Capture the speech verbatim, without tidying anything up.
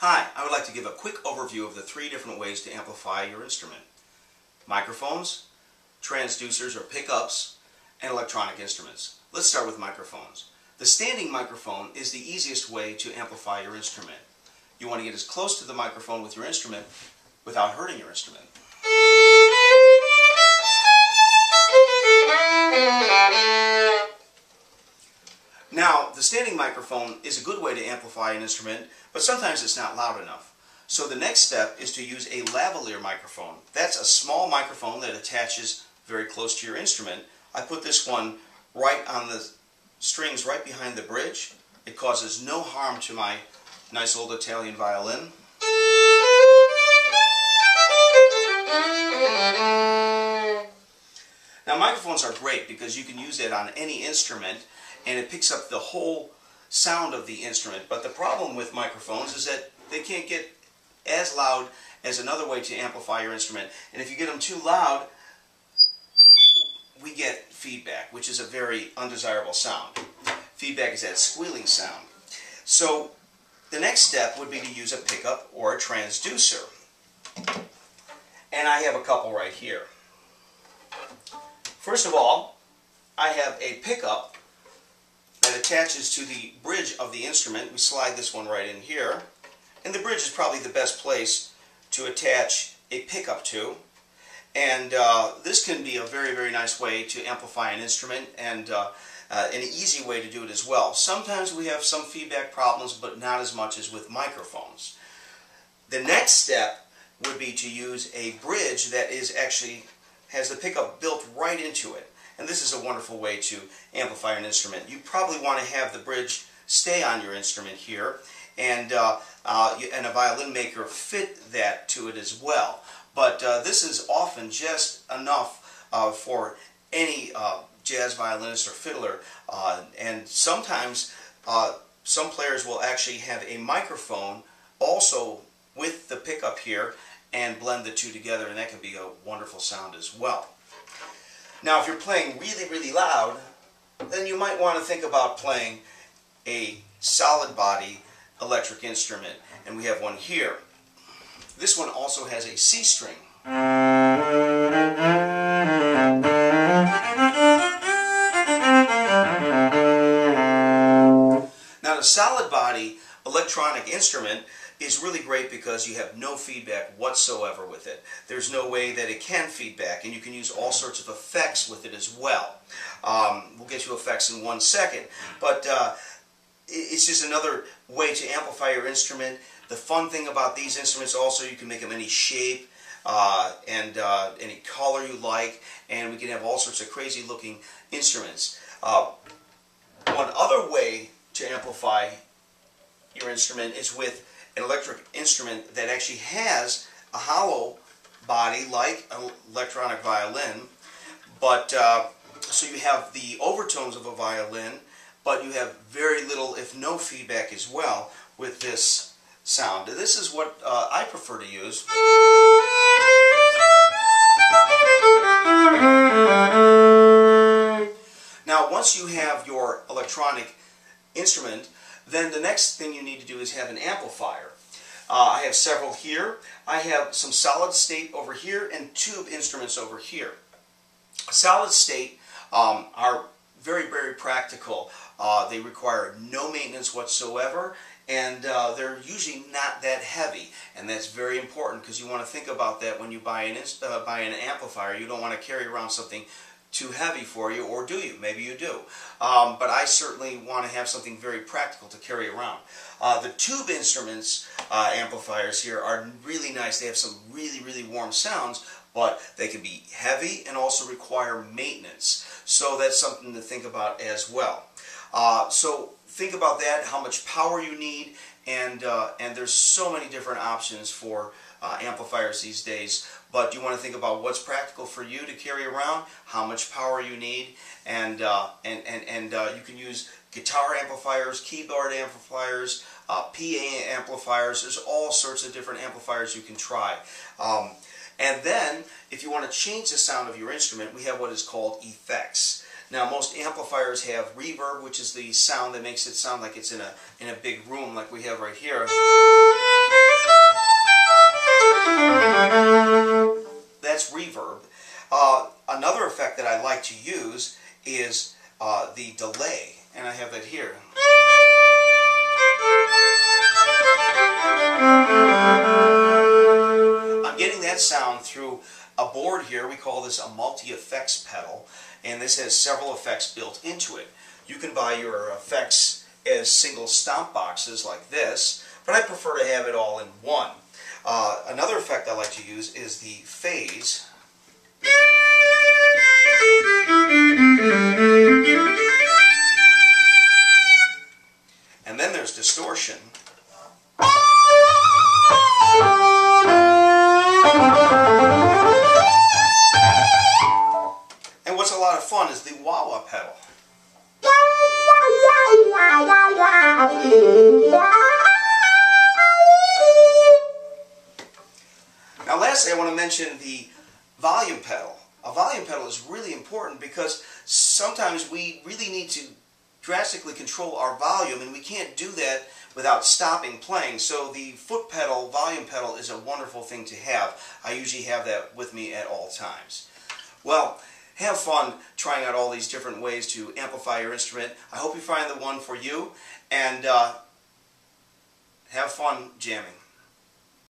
Hi, I would like to give a quick overview of the three different ways to amplify your instrument: microphones, transducers or pickups, and electronic instruments. Let's start with microphones. The standing microphone is the easiest way to amplify your instrument. You want to get as close to the microphone with your instrument without hurting your instrument. Now, the standing microphone is a good way to amplify an instrument, but sometimes it's not loud enough. So the next step is to use a lavalier microphone. That's a small microphone that attaches very close to your instrument. I put this one right on the strings right behind the bridge. It causes no harm to my nice old Italian violin. Now, microphones are great because you can use it on any instrument and it picks up the whole sound of the instrument. But the problem with microphones is that they can't get as loud as another way to amplify your instrument. And if you get them too loud, we get feedback, which is a very undesirable sound. Feedback is that squealing sound. So the next step would be to use a pickup or a transducer. And I have a couple right here. First of all, I have a pickup that attaches to the bridge of the instrument. We slide this one right in here, and the bridge is probably the best place to attach a pickup to. And uh, this can be a very, very nice way to amplify an instrument, and uh, uh, an easy way to do it as well. Sometimes we have some feedback problems, but not as much as with microphones. The next step would be to use a bridge that is actually has the pickup built right into it. And this is a wonderful way to amplify an instrument. You probably want to have the bridge stay on your instrument here, and, uh, uh, and a violin maker fit that to it as well. But uh, this is often just enough uh, for any uh, jazz violinist or fiddler. Uh, and sometimes uh, some players will actually have a microphone also with the pickup here and blend the two together, and that can be a wonderful sound as well. Now, if you're playing really, really loud, then you might want to think about playing a solid body electric instrument, and we have one here. This one also has a C string. Now, the solid body electronic instrument is really great because you have no feedback whatsoever with it. There's no way that it can feedback, and you can use all sorts of effects with it as well. Um, we'll get you effects in one second, but uh, it's just another way to amplify your instrument. The fun thing about these instruments also, you can make them any shape uh, and uh, any color you like, and we can have all sorts of crazy looking instruments. Uh, one other way to amplify your instrument is with an electric instrument that actually has a hollow body like an electronic violin, but uh, so you have the overtones of a violin, but you have very little, if no, feedback as well with this sound. This is what uh, I prefer to use. Now, once you have your electronic instrument, then the next thing you need to do is have an amplifier. Uh, I have several here. I have some solid state over here and tube instruments over here. Solid state um, are very, very practical. Uh, they require no maintenance whatsoever, and uh, they're usually not that heavy, and that's very important because you want to think about that when you buy an, uh, buy an amplifier. You don't want to carry around something too heavy for you, or do you? Maybe you do. Um, but I certainly want to have something very practical to carry around. Uh, the tube instruments uh, amplifiers here are really nice. They have some really, really warm sounds, but they can be heavy and also require maintenance. So that's something to think about as well. Uh, so think about that, how much power you need, and, uh, and there's so many different options for uh, amplifiers these days. But you want to think about what's practical for you to carry around, how much power you need, and uh, and and and uh, you can use guitar amplifiers, keyboard amplifiers, uh, P A amplifiers. There's all sorts of different amplifiers you can try. Um, and then, if you want to change the sound of your instrument, we have what is called effects. Now, most amplifiers have reverb, which is the sound that makes it sound like it's in a in a big room, like we have right here. use is uh, the delay, and I have that here. I'm getting that sound through a board here. We call this a multi-effects pedal, and this has several effects built into it. You can buy your effects as single stomp boxes like this, but I prefer to have it all in one. Uh, another effect I like to use is the phase. And then there's distortion. And what's a lot of fun is the wah-wah pedal. Now lastly, I want to mention the volume pedal. A volume pedal is really important because sometimes we really need to drastically control our volume, and we can't do that without stopping playing. So the foot pedal, volume pedal, is a wonderful thing to have. I usually have that with me at all times. Well, have fun trying out all these different ways to amplify your instrument. I hope you find the one for you, and uh, have fun jamming.